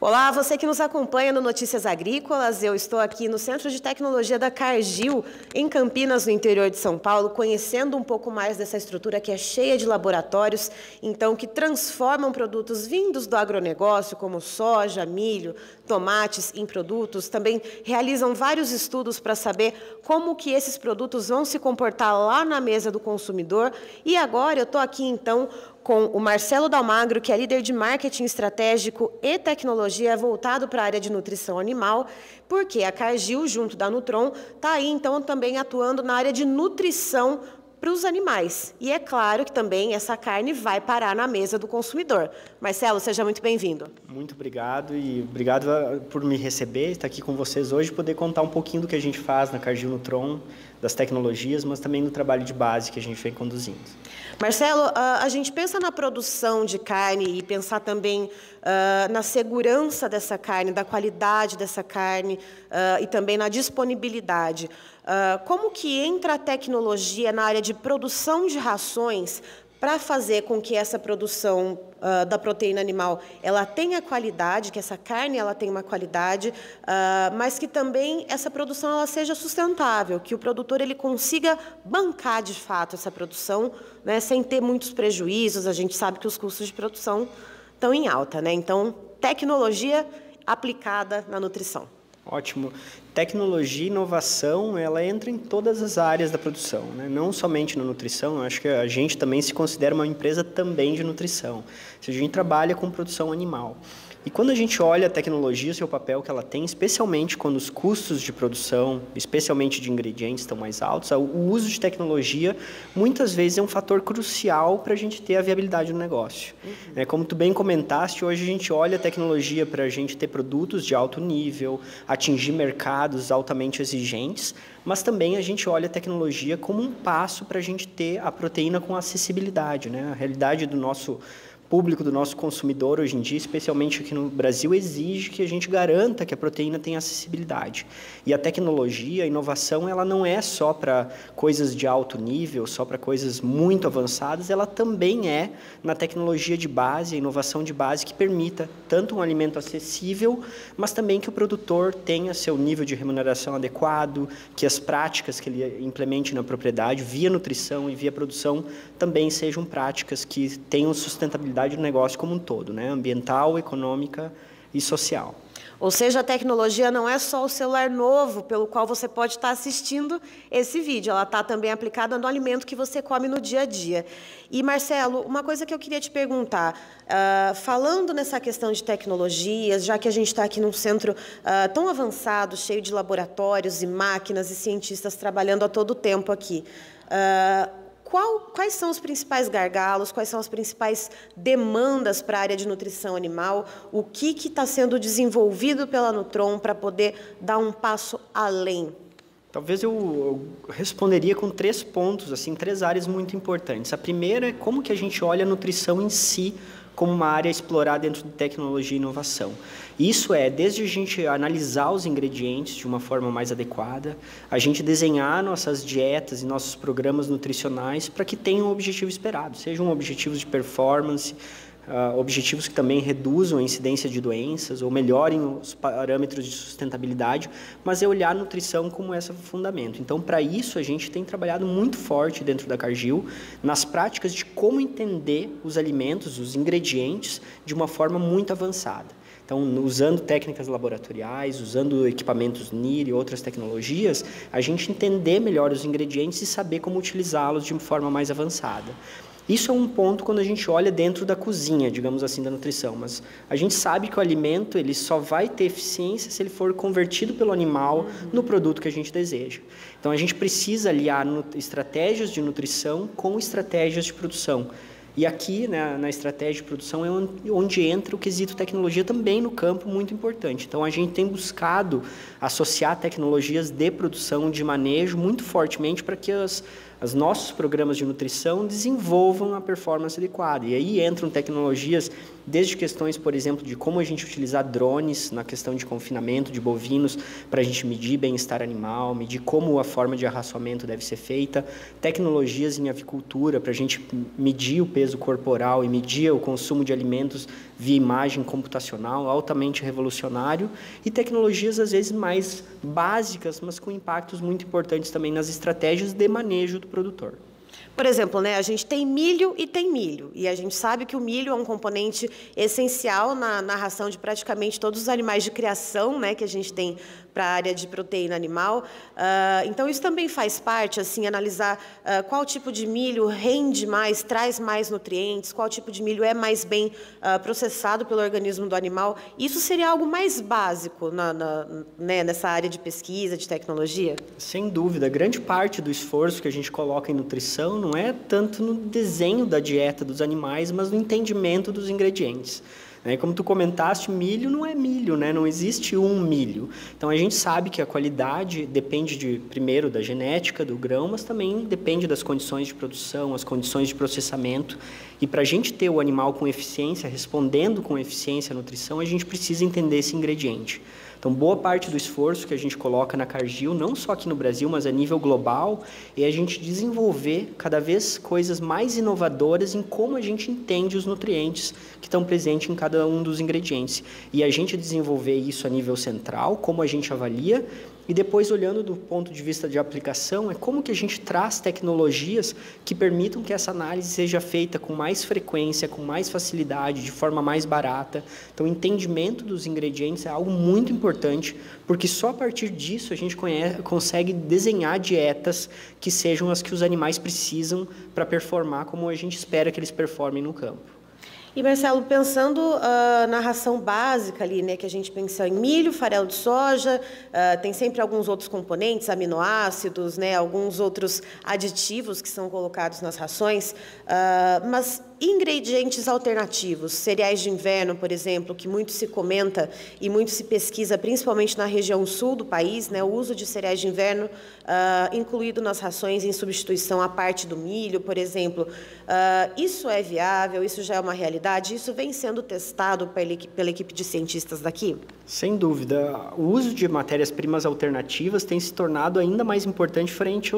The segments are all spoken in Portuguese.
Olá, você que nos acompanha no Notícias Agrícolas, eu estou aqui no Centro de Tecnologia da Cargill, em Campinas, no interior de São Paulo, conhecendo um pouco mais dessa estrutura que é cheia de laboratórios, então, que transformam produtos vindos do agronegócio, como soja, milho, tomates, em produtos, também realizam vários estudos para saber como que esses produtos vão se comportar lá na mesa do consumidor. E agora eu estou aqui, então, com o Marcelo Dalmagro, que é líder de marketing estratégico e tecnologia voltado para a área de nutrição animal, porque a Cargill, junto da Nutron, está aí, então, também atuando na área de nutrição para os animais. E é claro que também essa carne vai parar na mesa do consumidor. Marcelo, seja muito bem-vindo. Muito obrigado e obrigado por me receber, estar aqui com vocês hoje, poder contar um pouquinho do que a gente faz na Cargill Nutron, das tecnologias, mas também do trabalho de base que a gente vem conduzindo. Marcelo, a gente pensa na produção de carne e pensar também na segurança dessa carne, da qualidade dessa carne e também na disponibilidade. Como que entra a tecnologia na área de produção de rações para fazer com que essa produção da proteína animal ela tenha qualidade, que essa carne ela tenha uma qualidade, mas que também essa produção ela seja sustentável, que o produtor ele consiga bancar de fato essa produção, né, sem ter muitos prejuízos. A gente sabe que os custos de produção estão em alta, né? Então, tecnologia aplicada na nutrição. Ótimo. Tecnologia e inovação, ela entra em todas as áreas da produção, né? Não somente na nutrição. Eu acho que a gente também se considera uma empresa também de nutrição. Ou seja, a gente trabalha com produção animal. E quando a gente olha a tecnologia, o seu papel que ela tem, especialmente quando os custos de produção, especialmente de ingredientes, estão mais altos, o uso de tecnologia muitas vezes é um fator crucial para a gente ter a viabilidade do negócio. Uhum. Como tu bem comentaste, hoje a gente olha a tecnologia para a gente ter produtos de alto nível, atingir mercados altamente exigentes, mas também a gente olha a tecnologia como um passo para a gente ter a proteína com acessibilidade, né? A realidade do nosso público, do nosso consumidor hoje em dia, especialmente aqui no Brasil, exige que a gente garanta que a proteína tenha acessibilidade. E a tecnologia, a inovação, ela não é só para coisas de alto nível, só para coisas muito avançadas, ela também é na tecnologia de base, a inovação de base que permita tanto um alimento acessível, mas também que o produtor tenha seu nível de remuneração adequado, que as práticas que ele implemente na propriedade, via nutrição e via produção, também sejam práticas que tenham sustentabilidade do negócio como um todo, né? Ambiental, econômica e social. Ou seja, a tecnologia não é só o celular novo pelo qual você pode estar assistindo esse vídeo, ela está também aplicada no alimento que você come no dia a dia. E, Marcelo, uma coisa que eu queria te perguntar, falando nessa questão de tecnologias, já que a gente está aqui num centro tão avançado, cheio de laboratórios e máquinas e cientistas trabalhando a todo tempo aqui, quais são os principais gargalos, quais são as principais demandas para a área de nutrição animal? O que está sendo desenvolvido pela Nutron para poder dar um passo além? Talvez eu responderia com três pontos, assim, três áreas muito importantes. A primeira é como que a gente olha a nutrição em si, como uma área a explorar dentro de tecnologia e inovação. Isso é, desde a gente analisar os ingredientes de uma forma mais adequada, a gente desenhar nossas dietas e nossos programas nutricionais para que tenham o objetivo esperado, sejam objetivos de performance, objetivos que também reduzam a incidência de doenças ou melhorem os parâmetros de sustentabilidade, mas é olhar a nutrição como esse fundamento. Então, para isso, a gente tem trabalhado muito forte dentro da Cargill nas práticas de como entender os alimentos, os ingredientes, de uma forma muito avançada. Então, usando técnicas laboratoriais, usando equipamentos NIR e outras tecnologias, a gente entender melhor os ingredientes e saber como utilizá-los de uma forma mais avançada. Isso é um ponto quando a gente olha dentro da cozinha, digamos assim, da nutrição, mas a gente sabe que o alimento ele só vai ter eficiência se ele for convertido pelo animal no produto que a gente deseja. Então, a gente precisa aliar estratégias de nutrição com estratégias de produção. E aqui, né, na estratégia de produção, é onde entra o quesito tecnologia também no campo muito importante. Então, a gente tem buscado associar tecnologias de produção, de manejo, muito fortemente para que as os nossos programas de nutrição desenvolvam a performance adequada. E aí entram tecnologias, desde questões, por exemplo, de como a gente utilizar drones na questão de confinamento de bovinos para a gente medir bem-estar animal, medir como a forma de arraçoamento deve ser feita, tecnologias em avicultura para a gente medir o peso corporal e medir o consumo de alimentos via imagem computacional, altamente revolucionário, e tecnologias às vezes mais básicas, mas com impactos muito importantes também nas estratégias de manejo do produtor. Por exemplo, né, a gente tem milho, e a gente sabe que o milho é um componente essencial na ração de praticamente todos os animais de criação, né, que a gente tem para a área de proteína animal. Então, isso também faz parte, assim, analisar qual tipo de milho rende mais, traz mais nutrientes, qual tipo de milho é mais bem processado pelo organismo do animal. Isso seria algo mais básico nessa área de pesquisa, de tecnologia? Sem dúvida. Grande parte do esforço que a gente coloca em nutrição não é tanto no desenho da dieta dos animais, mas no entendimento dos ingredientes. Como tu comentaste, milho não é milho, né? Não existe um milho. Então, a gente sabe que a qualidade depende, primeiro, da genética do grão, mas também depende das condições de produção, as condições de processamento. E para a gente ter o animal com eficiência, respondendo com eficiência à nutrição, a gente precisa entender esse ingrediente. Então, boa parte do esforço que a gente coloca na Cargill, não só aqui no Brasil, mas a nível global, é a gente desenvolver cada vez coisas mais inovadoras em como a gente entende os nutrientes que estão presentes em cada um dos ingredientes. E a gente desenvolver isso a nível central, como a gente avalia, e depois, olhando do ponto de vista de aplicação, é como que a gente traz tecnologias que permitam que essa análise seja feita com mais frequência, com mais facilidade, de forma mais barata. Então, o entendimento dos ingredientes é algo muito importante, porque só a partir disso a gente consegue desenhar dietas que sejam as que os animais precisam para performar como a gente espera que eles performem no campo. E, Marcelo, pensando na ração básica ali, né, que a gente pensa em milho, farelo de soja, tem sempre alguns outros componentes, aminoácidos, né, alguns outros aditivos que são colocados nas rações, mas ingredientes alternativos, cereais de inverno, por exemplo, que muito se comenta e muito se pesquisa, principalmente na região sul do país, né, o uso de cereais de inverno incluído nas rações em substituição à parte do milho, por exemplo. Isso é viável? Isso já é uma realidade? Isso vem sendo testado pela equipe de cientistas daqui? Sem dúvida. O uso de matérias-primas alternativas tem se tornado ainda mais importante frente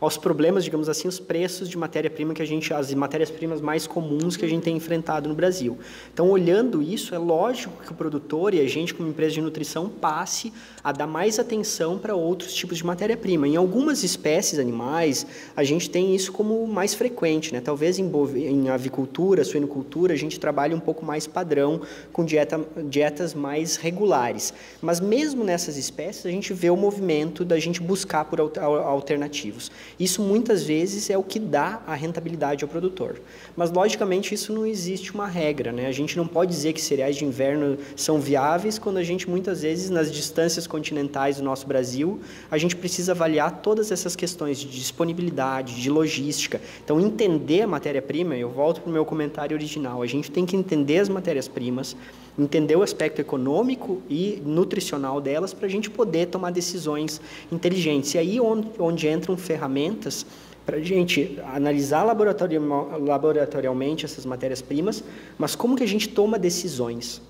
aos problemas, digamos assim, os preços de matéria-prima que as matérias-primas mais comuns que a gente tem enfrentado no Brasil. Então, olhando isso, é lógico que o produtor e a gente, como empresa de nutrição, passe a dar mais atenção para outros tipos de matéria-prima. Em algumas espécies animais, a gente tem isso como mais frequente, né? Talvez em avicultura, suinocultura, a gente trabalha um pouco mais padrão, com dietas mais regulares. Mas mesmo nessas espécies, a gente vê o movimento da gente buscar por alternativos. Isso muitas vezes é o que dá a rentabilidade ao produtor. Mas, logicamente, isso não existe uma regra, né? A gente não pode dizer que cereais de inverno são viáveis, quando a gente, muitas vezes, nas distâncias continentais do nosso Brasil, a gente precisa avaliar todas essas questões de disponibilidade, de logística. Então, entender a matéria-prima, eu volto para o meu comentário original, a gente tem que entender as matérias-primas, entender o aspecto econômico e nutricional delas para a gente poder tomar decisões inteligentes. E aí onde entram ferramentas para a gente analisar laboratorialmente essas matérias-primas, mas como que a gente toma decisões.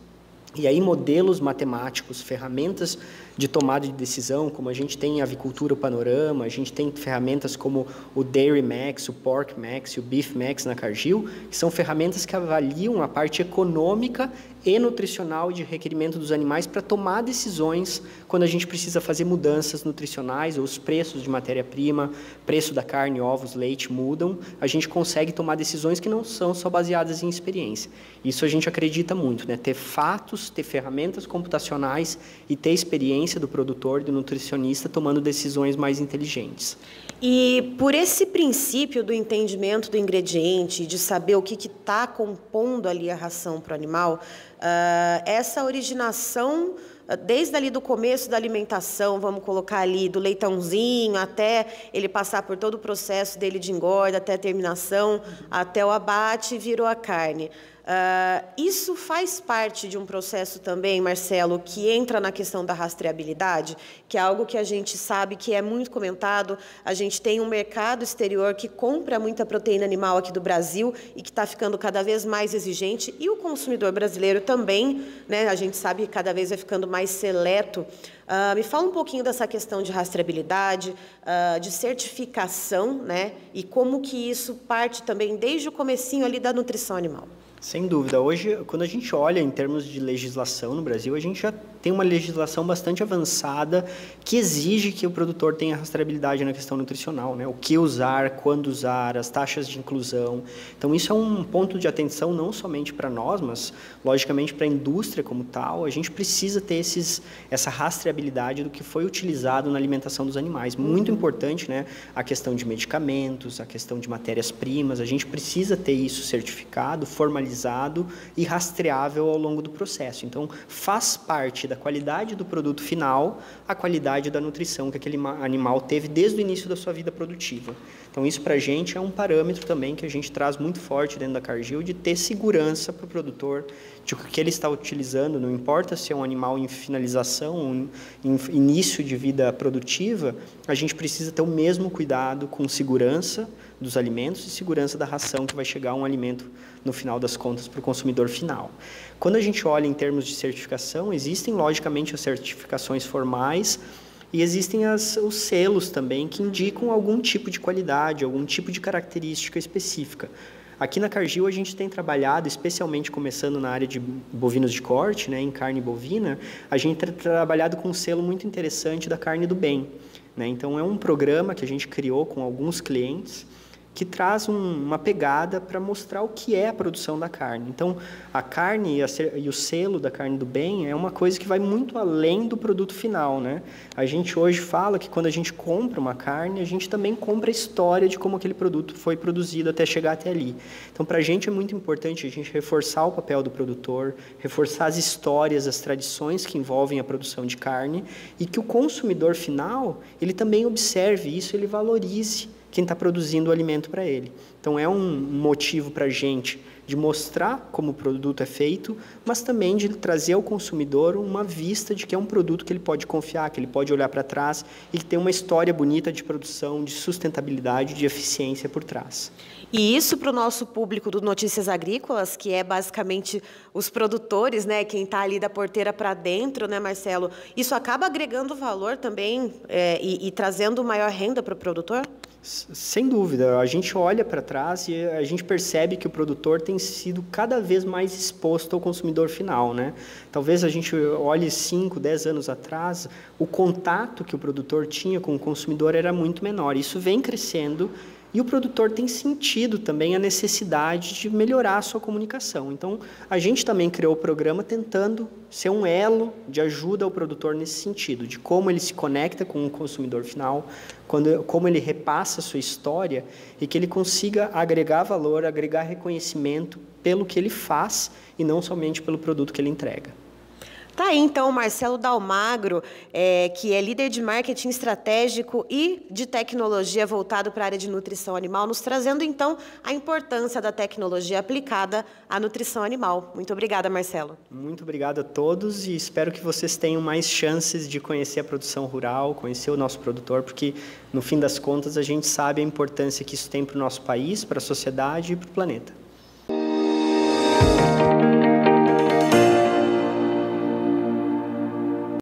E aí modelos matemáticos, ferramentas de tomada de decisão, como a gente tem em Avicultura Panorama, a gente tem ferramentas como o Dairy Max, o Pork Max e o Beef Max na Cargill, que são ferramentas que avaliam a parte econômica e nutricional de requerimento dos animais para tomar decisões quando a gente precisa fazer mudanças nutricionais, ou os preços de matéria-prima, preço da carne, ovos, leite mudam, a gente consegue tomar decisões que não são só baseadas em experiência. Isso a gente acredita muito, né? Ter fatos, ter ferramentas computacionais e ter experiência do produtor, do nutricionista, tomando decisões mais inteligentes. E por esse princípio do entendimento do ingrediente, de saber o que está compondo ali a ração para o animal, essa originação, desde ali do começo da alimentação, vamos colocar ali do leitãozinho até ele passar por todo o processo dele de engorda, até a terminação, até o abate, virou a carne. Isso faz parte de um processo também, Marcelo, que entra na questão da rastreabilidade, que é algo que a gente sabe que é muito comentado. A gente tem um mercado exterior que compra muita proteína animal aqui do Brasil e que está ficando cada vez mais exigente, e o consumidor brasileiro também, né, a gente sabe que cada vez vai ficando mais seleto. Me fala um pouquinho dessa questão de rastreabilidade, de certificação, né, e como que isso parte também desde o comecinho ali da nutrição animal. Sem dúvida. Hoje, quando a gente olha em termos de legislação no Brasil, a gente já tem uma legislação bastante avançada que exige que o produtor tenha rastreabilidade na questão nutricional, né? O que usar, quando usar, as taxas de inclusão. Então, isso é um ponto de atenção não somente para nós, mas, logicamente, para a indústria como tal. A gente precisa ter essa rastreabilidade do que foi utilizado na alimentação dos animais. Muito importante, né? A questão de medicamentos, a questão de matérias-primas. A gente precisa ter isso certificado, formalizado e rastreável ao longo do processo. Então, faz parte da qualidade do produto final a qualidade da nutrição que aquele animal teve desde o início da sua vida produtiva. Então, isso para a gente é um parâmetro também que a gente traz muito forte dentro da Cargill, de ter segurança para o produtor de o que ele está utilizando, não importa se é um animal em finalização, em início de vida produtiva, a gente precisa ter o mesmo cuidado com segurança dos alimentos e segurança da ração que vai chegar um alimento no final das contas para o consumidor final. Quando a gente olha em termos de certificação, existem logicamente as certificações formais e existem os selos também que indicam algum tipo de qualidade, algum tipo de característica específica. Aqui na Cargill a gente tem trabalhado, especialmente começando na área de bovinos de corte, né, em carne bovina, a gente tem trabalhado com um selo muito interessante da carne do bem, né? Então é um programa que a gente criou com alguns clientes que traz uma pegada para mostrar o que é a produção da carne. Então, a carne e o selo da carne do bem é uma coisa que vai muito além do produto final, né? A gente hoje fala que quando a gente compra uma carne, a gente também compra a história de como aquele produto foi produzido até chegar até ali. Então, para a gente é muito importante a gente reforçar o papel do produtor, reforçar as histórias, as tradições que envolvem a produção de carne e que o consumidor final, ele também observe isso, ele valorize quem está produzindo o alimento para ele. Então, é um motivo para a gente de mostrar como o produto é feito, mas também de trazer ao consumidor uma vista de que é um produto que ele pode confiar, que ele pode olhar para trás e que tem uma história bonita de produção, de sustentabilidade, de eficiência por trás. E isso para o nosso público do Notícias Agrícolas, que é basicamente os produtores, né, quem está ali da porteira para dentro, né, Marcelo? Isso acaba agregando valor também e trazendo maior renda para o produtor? Sem dúvida. A gente olha para trás e a gente percebe que o produtor tem sido cada vez mais exposto ao consumidor final, né? Talvez a gente olhe 5, 10 anos atrás, o contato que o produtor tinha com o consumidor era muito menor. Isso vem crescendo. E o produtor tem sentido também a necessidade de melhorar a sua comunicação. Então, a gente também criou o programa tentando ser um elo de ajuda ao produtor nesse sentido, de como ele se conecta com o consumidor final, como ele repassa a sua história e que ele consiga agregar valor, agregar reconhecimento pelo que ele faz e não somente pelo produto que ele entrega. Tá aí, então, o Marcelo Dalmagro, que é líder de marketing estratégico e de tecnologia voltado para a área de nutrição animal, nos trazendo, então, a importância da tecnologia aplicada à nutrição animal. Muito obrigada, Marcelo. Muito obrigado a todos e espero que vocês tenham mais chances de conhecer a produção rural, conhecer o nosso produtor, porque, no fim das contas, a gente sabe a importância que isso tem para o nosso país, para a sociedade e para o planeta.